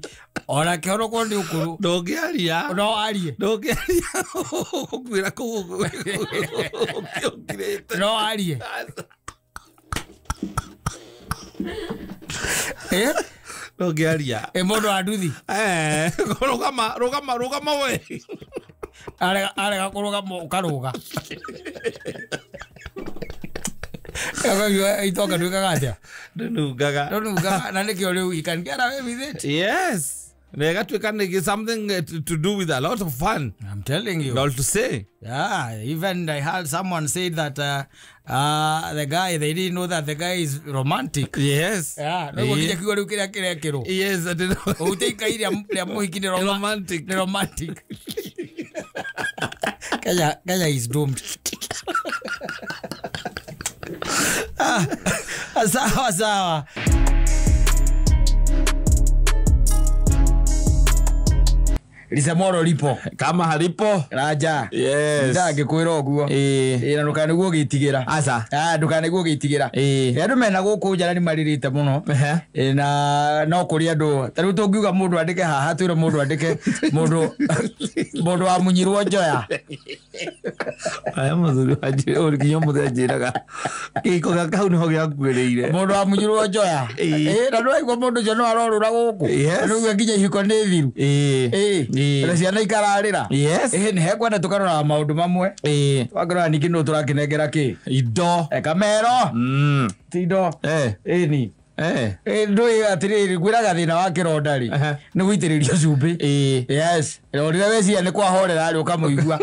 ora kero ko ndi ukuru ndongiaria no arie ndongiaria okuira ku no arie No gearia. Modo aduthi. Rugama we. Arega kurugama ukaruga. Kaga itoka nugaga atia. Nugaga na nikio riu you can get away with it. Yes. It's something to do with a lot of fun. I'm telling you. All to say. Yeah, even I heard someone say that the guy, they didn't know that the guy is romantic. Yes. Yeah. Yes, I didn't know. Romantic. Romantic. Kaya is doomed. Sawa, sawa. Lisamoro lipo kama halipo raja yes ndage kwiro guo na ndukane guo gitigera asa ndukane guo gitigera ndu mena guku njarani maririte muno na no kuria ndu taru tungiuga mundu andike haha twiro mundu andike mundu wa munyirwo njoya aya muzuri aje originyo muzajiraga kiko gakau no gyakuireire mundu wa munyirwo njoya na ndu aigwa mundu jo no arorura guku ndu nginya hiko ni thiru Resiana ikararira. Yes. He kwenda tukarora maundu mamwe. Twakorora niki no turakinengera ki. Indo. Kamero. Tido. Ni. Ndui atiriri gwiraga thina wa kirondari. Ni gwitiriria cumbi. Yes. Orire wecia ni kwahorera ari ukamuigua.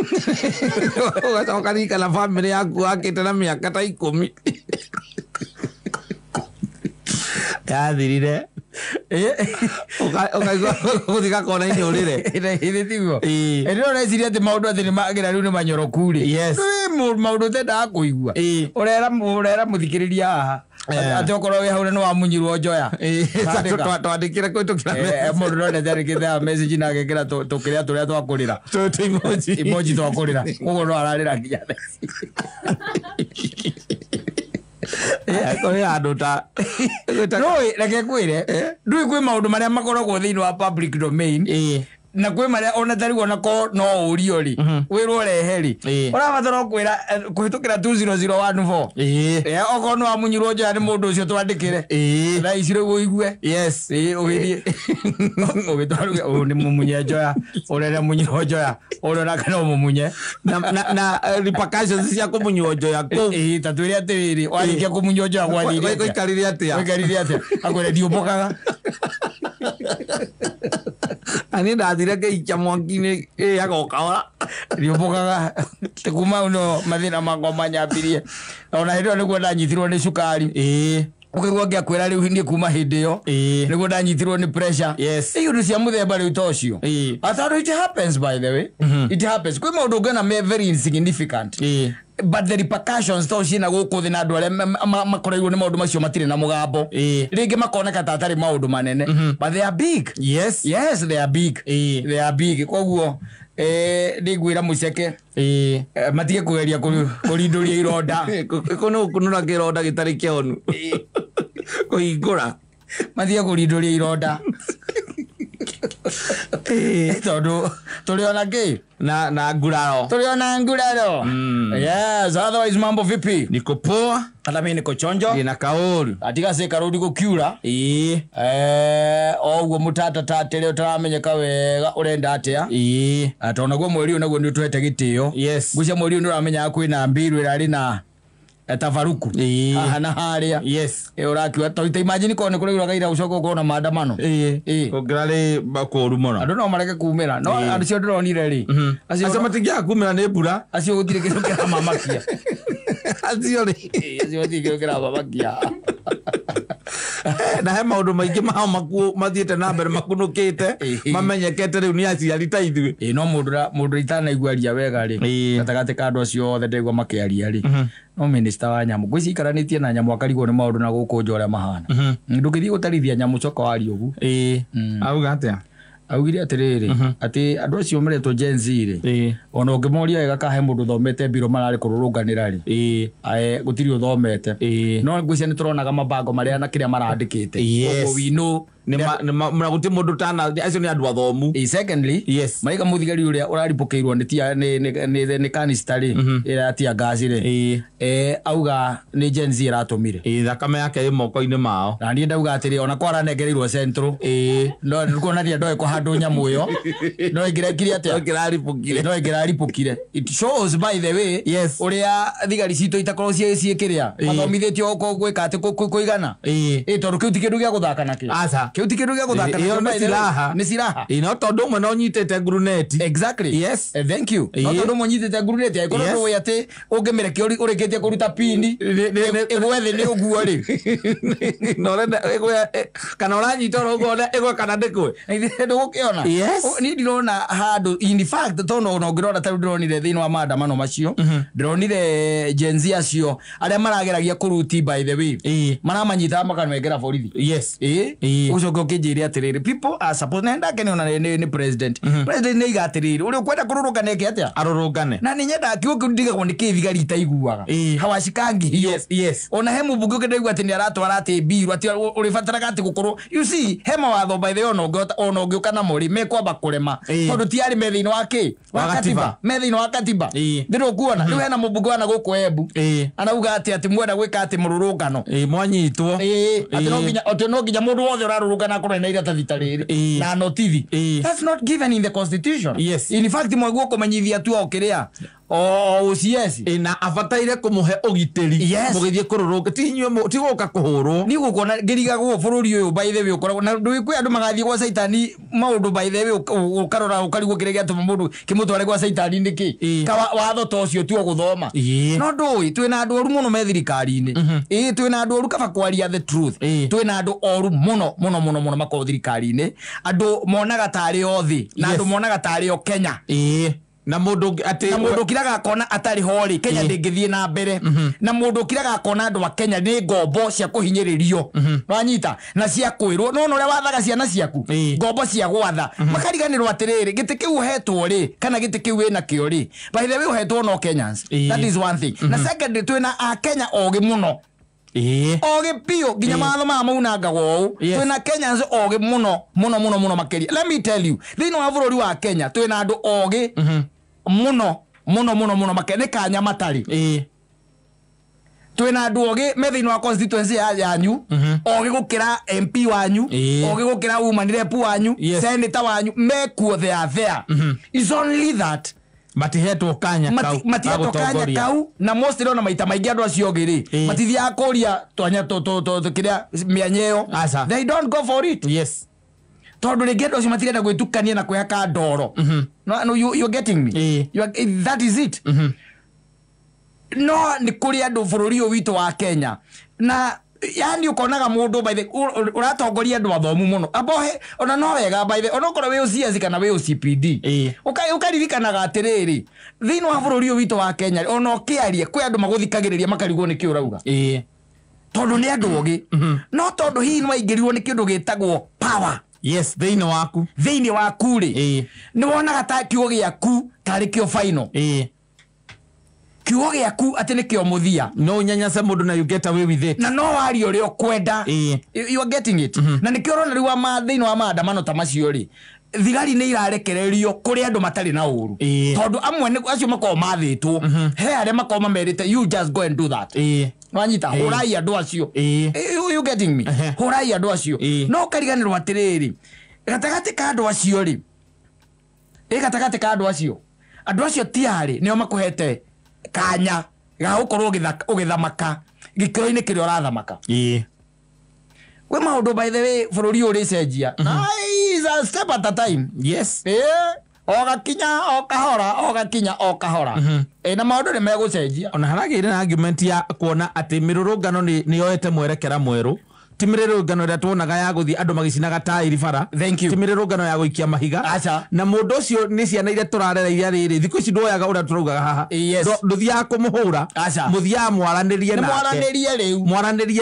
Ugacoka thika na family yaku akite na miaka ta 10. Kathirire. Oka kona inyo lile ile tigo ndio naisiria the maudu athini magira riu ni manyorokuri yes maudu the da kuigua urera muthikiriria haha atokoro we haure no amunyirwo njoya twandikire kwitukira mundu no ndari kitha message na gekira tukiria turia twakurira emoji twakurira kugo no ararira nginya No, like a queer, do you go out of Madame Macoro in our public domain? na kwe maria ona tari wona ko no uriori wero reheri ora batoro kwira kuhitukira 20014 oko no amunyiro jo ari mundu ucio twandikire na iciro guigue yes uhidie ugitwaruga ni mumunye joya orera munyiro joya orera kana mumunye na repercussions cia kumunyiro joya ko tatuiria tiriri warikia kumunyiro joya gwathiria goikariria atia akwira dio bokaga ani ndathire ngeikia mwaki-ini agaokawa riobokaga tikuma uno mathira makwa manyambirie ona hindi ĩyo nĩguo ndanyitirwo nĩ cukari ukirwo ngiakwira riu hindi kuma hindi yo niguo ndanyitirwo ni pressure yes iyo nducia muthemba riu tocio ataro it happens by the way it happens kwi maundu ngana me very insignificant but the repercussions tocio na guku thina andu aria makorairwo ni maundu macio matire na mugambo ringi makoneka ta atari maundu manene but they are big yes they are big they are big koguo ndigwira muceke matige kugeria kurinduria ironda kono kunura ngironda gitari kionu kuhingura matige kurinduria ironda todo turiona gay na nguraro turiona nguraro yes otherwise mambo vipi niko poa hata mimi niko chonjo nina kauri atika se karudi ko kiura oguo mutata tatele utaramenyeka wega urenda atia atona guo mweri unaguo ni twete gitio yes gucia mweri unaramenya kwina mbiru irari na Tafaruku. Hana haria. Yes. Urakiwa. Tawita imagine kone kule uraga ira usoko kona maandamano. Kugrale bako rumona. I don't know mareke kumera. No, anisho dro ni reli. Asio matigia kumera nebura. Asio utire kero kera mamakia. Asio ni. Asio utire kero kera mamakia. Na hema uduma iki maha maku mathiete na mbere makunukite mamenyekete riu ni aciarita ithui no mundu itana iguaria wega ri gatagate ka andu acio the ndegwa makiaria ri no minister wa nyamu gwici karanitie na nyamu akarigwo ni maundu na guku njore mahana ndugithii gutarithia nyamu coka wari ugu auga atia augire atiriri ati andu acio meretwo Genz ri ona ungimoria ega kahe mundu thomete biro marari kururunganira ri gutiri uthomete no ngwici ni turonaga mabango maria na kiria marandikite wino muraguti mundu tana acio ni andu athomu secondly yes maiga muthigari uria uraripukeirwo ni canister ri ira tia ngasi ri auga ni Genz iratumire thakame yake imoko-ini mao na ni ndauga atiri ona kwara nengereirwo central no ndikuona ria ndoe ko handu nyamu yo no ngirekire atia no ngiraripukire it shows by the way yes uria thigari cito itakorwo cie kiria mathomithitio uko gwika ati kuigana tondu kiu ti kindu gia guthaka naki asa kiu ti kindu gia guthaka ni siraha no tondu mwe no nyitete gruneti exactly yes thank you no tondu mwe nyitete gruneti akorwo we ati ungemire ki urikitie kuruta pini egwethe ni uguo ri no renda kana uranyita urugona egwa kana ndikwe ndugukiona ni ndirona handu in fact tono no ngirona ta ndironire thini wa maandamano macio ndironire Genz acio aria marageragia kuruti by the way maramanyita makanwengera borithi yes ucoke kinjire atiriri people are supposed nenda kenona ni president ni gatiriri uri kwenda kururungana eke atia arurungane na ni nyenda kiukundiga ko ni kithigari itaiguaga hawashikangi yes ona he mubungu kedaigwa ati ni aratwara ati biru ati uri fataraga ati gukuru you see hema watho by the ono ngiuka na muri mekwamba kurema tondu ti ari methini wake wakatiba methini wakatiba ndiro kuona riu hena mubungu wana guku Embu anauga ati mwenda gwika ati mururungano mwanyitwo ati no nginya mundu wothe urarurungana kurena ira ta vitariri na notivi that's not given in the constitution yes in fact mwaguo kumenyithia tu okiria yes na avataire kumuhe ugitiri mugithie kururunga ti nywe ti guka kuhurwo ni gukona ngiriga guo bururi uyu by the way ukoragwo na ndu kwi andu magathie gwa saitani maundu by the way ukarora ukarigwo kirege atuma mundu kimutware gwa saitani niki ka watho tocio tu guthoma no ndu twina andu oru muno methirikari-ini twina andu oru kaba kwaria the truth twina andu oru muno mako thirikari-ini andu monaga tari othi na andu monaga tari o Kenya na mundu ati na mundu kiraga kona atari hori Kenya ndingithie na mbere na mundu kiraga kona andu wa Kenya ni ngombo cia kuhinyiririo wanyita na cia kwirwo no no ria wathaga ciana ciaku ngombo cia gwatha makariganirwo atiriri gitikiu hetwo ri kana gitikiu wina kio ri by the way hetwo no Kenyans that is one thing na secondly twina a Kenya ogi muno Oge pio ginyamalo mama unagawo. Tuna Kenyans oge muno makeria. Let me tell you. Lino avurori wa Kenya tuna ndo oge muno makene kanya matari. Tuna ndo oge methino wa constituency yanyu. Oge gukira MP wanyu. Oge gukira woman rep wanyu. Senator wanyu mekuo they are there. It's only that Matiheto kanya kau. Matiheto kanya kau. Na most leo na maita maigia doa siogiri. Matithia kolia tuanya to kirea mianyeo. Asa. They don't go for it. Yes. Todo le geto si matikenda kwetukania na kweka doro. No, you're getting me. That is it. No, ni kuria do fururio wito wa Kenya. Na yani ukonaga mudo by the urato goria do athomu muno abohe ona nowega by the onokora we uciasi kana we ucpd ukaririkanaga atiriri thino wa bururi wito wa Kenya ona kiarie kwe andu maguthikagiriria makarigwo ni kiurauga tondu ni andu ogi no tondu hi no aingiriwo ni kindu gitagwo power. Yes, they know aku ri ni wonaga ta kiwo giaku tari kio final kiwoge yaku atene kiomuthia no nyanyase mundu na you get away with it na no wari uri okwenda you are getting it na nikiorona riwa mathino wa maandamano ta macio ri thigari ni irarekererio kuri andu matari na uru tondu amwe ni acio makoma mathitwo he are makoma merite you just go and do that wanyita horai andu acio you getting me horai andu acio no kariganirwa atiriri gatagati ka andu acio ri gatagati ka andu acio tiari ni makuhete kanya ga ukorwo ugithamaka gikiro-ini kiria urathamaka we maundu by the way bururi uricenjia is a step at a time. Yes. Oga kinya okahora na maundu ni megucenjia ona haragire na argument ya kuona ati mirurungano ni yoete mwerekera mweru timirurungano ria tuonaga ya guthii andu magicinaga tairi bara timirurungano ya guikia mahiga acha na mundu ucio ni ciana iria turarereria riri thiku ici ndoyaga uria turaugaga haha nduthiaga kumuhura muthiaga mwaranirie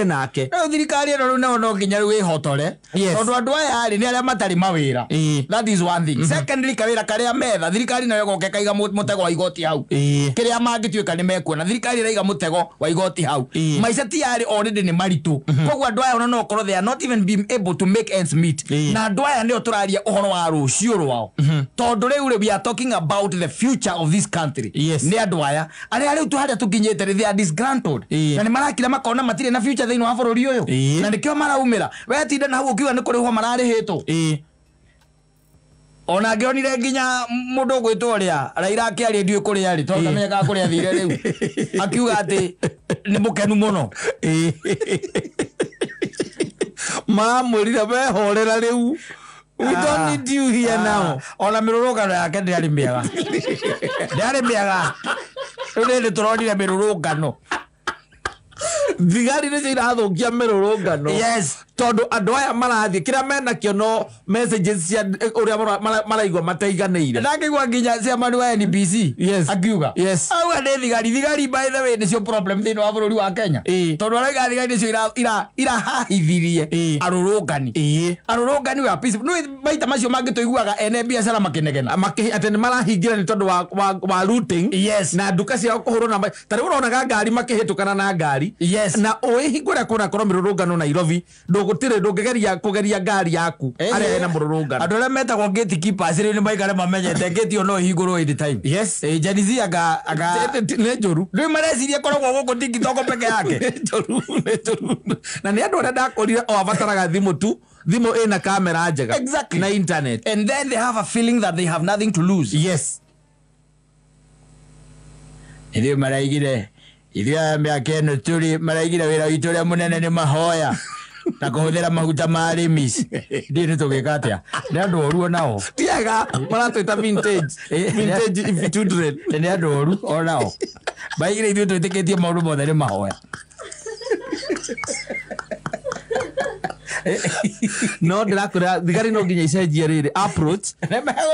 nake riu thirikari eno no nginya riu ihotore tondu andu aya ri ni aria matari mawira. That is one thing. Secondly kawira karia metha thirikari nayo goke kaiga mutego wa igoti hau kiria mangituika ni mekuona thirikari iraiga mutego wa igoti hau maica ti ari already ni maritu koguo andu aya no koro they are not even being able to make ends meet na dwaya ndio turaria uhoro wa rucio rwao tondu riu we are talking about the future of this country. Yes. Ni dwaya ari riu tuhada tukinyete they are disgruntled na ni marakira makona matire na future thini wa bururi uyu na ndikio maraumira we tinda na ukiwa ni kuriho mararihito ona ngionire nginya mundu gwitwo ria Raila akiaria ndiu kuria ri tondu meka kuria thire riu akiuga ati ni mukenu muno Mamurira be horera riu. We don't need you here now. Ola mirurungano yake ndiari mbiaga. Ule ni turonire mirurungano. Thigari nje irathukia mirurungano. Yes. Tondu andu aya marathie kira mena kio no messages cia uria maraigwa mataiganiire ndangigwa nginya cia manu wa NBC akiuga auga ni thigari by the way nicio problem thini wa bururi wa Kenya tondu araiga thigari nicio ira hahithirie arurungani wa peace no maita macio mangituiguaga ene biacara makinegena ati ni marahingira ni tondu wa looting na nduka ciao kuhurwo na tari uronaga ngari makihitukana na ngari na uhingura kuna koro mirurungano Nairobi gutire ndugegeria kugeria ngari yaku are na mururungano andu aria metagwo gatekeepers riu ni maigare mamenyete ngeti ono hingurwo in time. Yes. Janizi aga ne njuru riu mareciria koragwo guku tikitoko peke yake ne njuru na ni andu aria ndakorire o abataraga thimu tu thimu ina kamera njega na internet and then they have a feeling that they have nothing to lose. Yes. Ndio maraigire iria miake no turi maraigire wira witoria munene ni mahoya na kuhuthira mahuta marimis ndini tugikatia ni andu oru nao tiaga maratuita vintage if children ni andu oru onao baigire ithu twitikitie maundu mothe ni mahoya no ndirakura thigari no nginya icenjie riri approach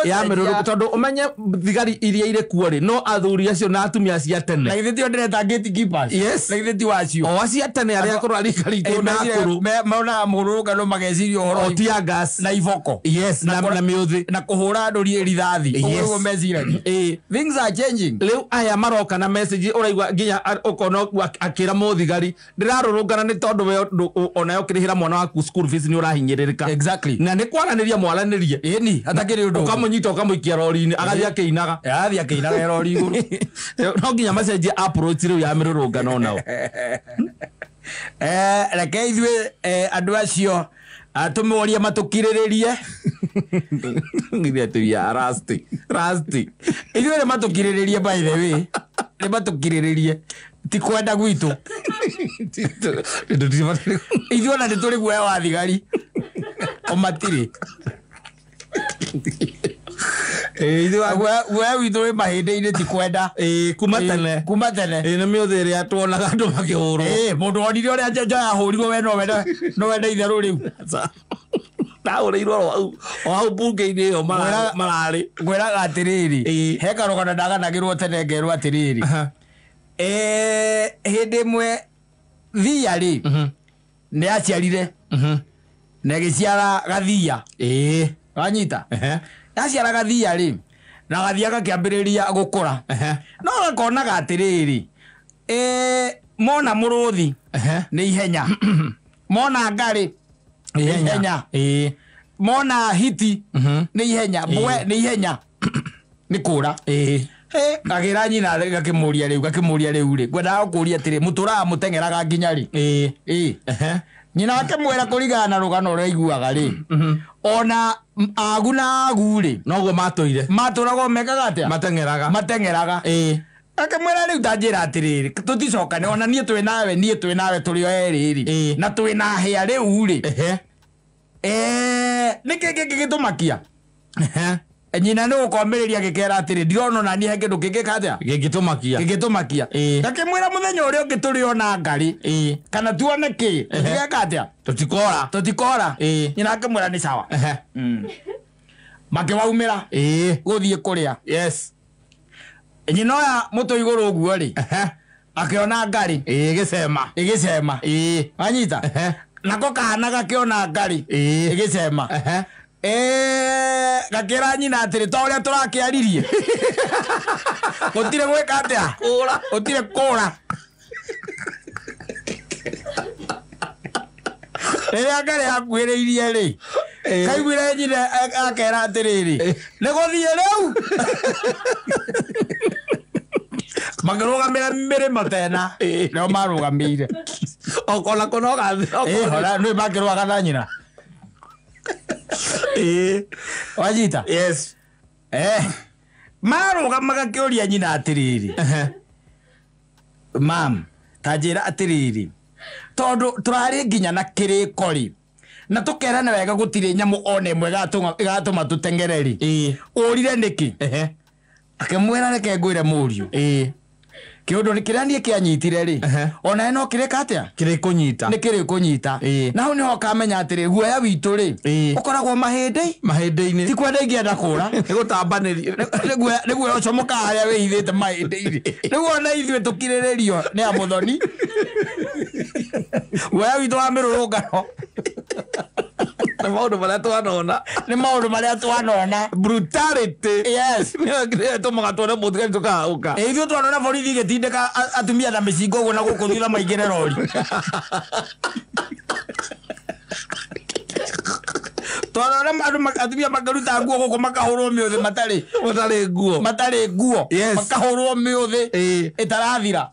ya meruru tondu umenye thigari iria ire kuo ri no athuri acio na atumia acia tene na githeti ndireta gatekeepers na githeti wacio o acia tene aria kurwa rikari tu na kuru mauna murunga no magecirio horo tia gas na ivoko yes na miuthi na kuhura andu ri rithathi uguo mezirani things are changing leo aya maroka na message uraigwa nginya ukono akira muthigari ndirarurungana ni tondu we onayo kirihira mwana waku school fees ni urahinyiririka exactly na ni kwaraniria mwaranirie ni atakiri undu ukamunyita ukamuikia rori-ini agathia keinaga rori iguru no nginya macenjie approach riu ya mirurungano nao rekeithwe andu acio atumoria matukiririe nginya tuya rusty ithwe matukiririe by the way ni matukiririe tikwenda gwitu ithwe na ndituri guya wa thigari omatiri ithwe wa withoe mahinde tikwenda kumatene ina miothere atwonaga andu makihuru mundu onire ore aja ahurigo we no wenda itheru riu tauriirwo au bungeini yo marari ngwiraga atiriri hekarogana ndaganagirwo tene ngerwo atiriri hindimwe thia ri ni aciarire negiciara gathia wanyita aciara gathia ri na gathia gakiambiriria gukura no gakona gatiriri mona muruthi ni ihenya mona ngari ni ihenya mona hiti ni ihenya bwe ni ihenya ni kura agira nyina gakimuria riu ngwendaga kuria atiri mutura mutengeraga nginya ri nyina akimwira kuligana na rugano reiguaga ri ona aguna aguri noguo matuire maturago mekaga atia matengeraga akimwira riu tanjira atiriri tuticoka ni ona nie twi nawe turi eriri na twi na hia riu ri nikigigitumakia nyina no ukomiriria gikera atiri ndirono na nie kindu kingikathia gigitumakia akimwira muthenya uria ungi turi ona ngari kana tuone ki gikathia tutikora nyina akimwira ni sawa makiwaumira guthie kuria yes nyina ya mutu iguru nguo ri akiona ngari igisema anyita nako kahana gakiona ngari igisema gakira nyina atiri to uria turakiaririe gutire gwika atia gutire kura riria ngari hakuhiriirie ri kaiguire nyina akera atiriri ni guthie riu makirugamira mirimo tena nio marugamire okona konogathira nui makirwaga na nyina wajita yes maro gamaga kioria nyina atiriri mam tajira atiriri tondu turari nginya na kirikori na tukerana wega gutire nyamu one mwe gatuma tutengereri urire niki akimwira reke ngwire muriu kiondo nikiranie kianyitire ri ona eno kireka atia nikirikunyita na hu niho kamenya atiri guoya witu ri ukoragwo mahindei-ini tikwenda ingienda kura nigutambaniri niguoya ucomoka haria wihithite mahindei-ini niguo na ithuĩ tukirĩrĩrio ni amuthoni guoya witu wa mirũrũngano ni maundu maria twanona brutality yes niyo ngire tumaga twone muthigari tukauka ithuĩ twanona borithi gitindika atumia na micingo uguo na gukuthura maingire rori twanona atumia makaruta nguo guku makahurwo miuthi matari nguo yes makahurwo miuthi itarathira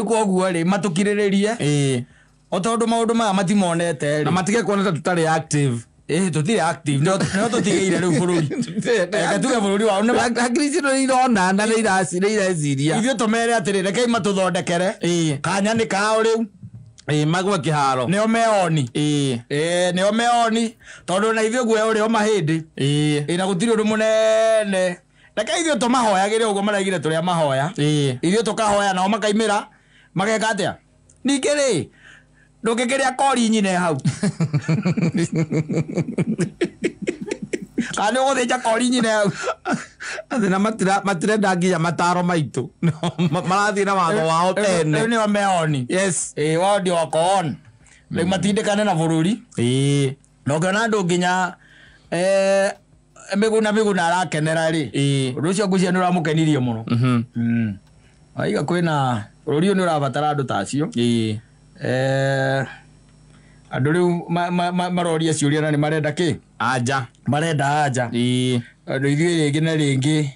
iko guo ri matukiriririe otondu maundu maya matimonete ri na matige kuoneta tutari active tutire active no tutigeire riu bururi gatuga bururi wao ne agrisi no irona na leirasiria ithuĩ tumere atiri rekei matuthondekere kanya ni kao riu magwa kiharo nio meoni tondu na ithuĩ guoya uria mahindi na gutiri undu munene rekei ithuĩ tumahoyagire uguo maraigire turia mahoya ithuĩ tukahoya nao makaimira mageka atia ningĩ ri Lokekeria kori nyine hau. Ano ko deja kori nyine hau. Adena matira dagi ya mataro maitu. No, malathi na wako wao tene. Ni wameoni. Yes, wao ndio wako on. Like matinde kana na bururi. No kana ndo nginya meguna arakenera ri. Rucio gucia nura mukenirie muno. Aiga kwina rurio ni urabatara ndu tacio. Adoriu maroria ciuria na ni marenda ki aja marenda aja ndo ithie ngine ringi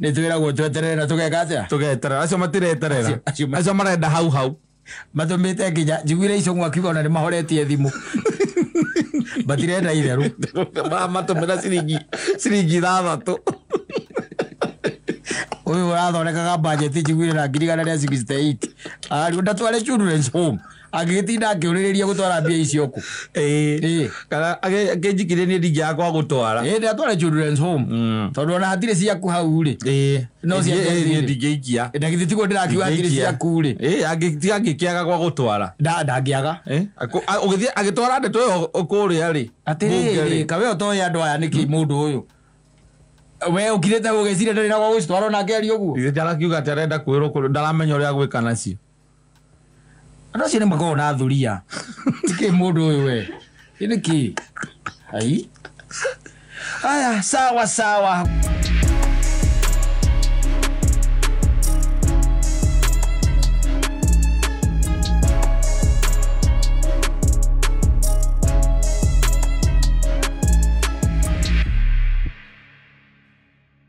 ni twiragwo tweterera tugegatia tugetera acio matireterera acio marenda hau matumite nginya jiguire icio ngwakiuga na ni mahoretie thimu batirenda itheru matumira siringi thathatu oyo rathondekaga budget jiguire na ngiriga na 68 ari ndatware children's home agitina akiuriria gutwara mbia icio ku kana agejikire ni ndingia kwa gutwara ndatware children's home tondu ona hatire ciaku hau ri no ciaku ndingiikia ndagithitiko ndirakiwa hatire ciaku ri angitia ngikiaga kwa gutwara ndangiaga ugithie agitwara ndeto ukuria ri atiri kawe otoya andu aya niki mundu uyu we ukirete gugecire ndari na gugutwara na ngeri uguo ndara kiuga tarenda kwirwo ku ndaramenya uria gwikana cio ana cire magoro na thuria tike mudu we iniki ai aya sawa sawa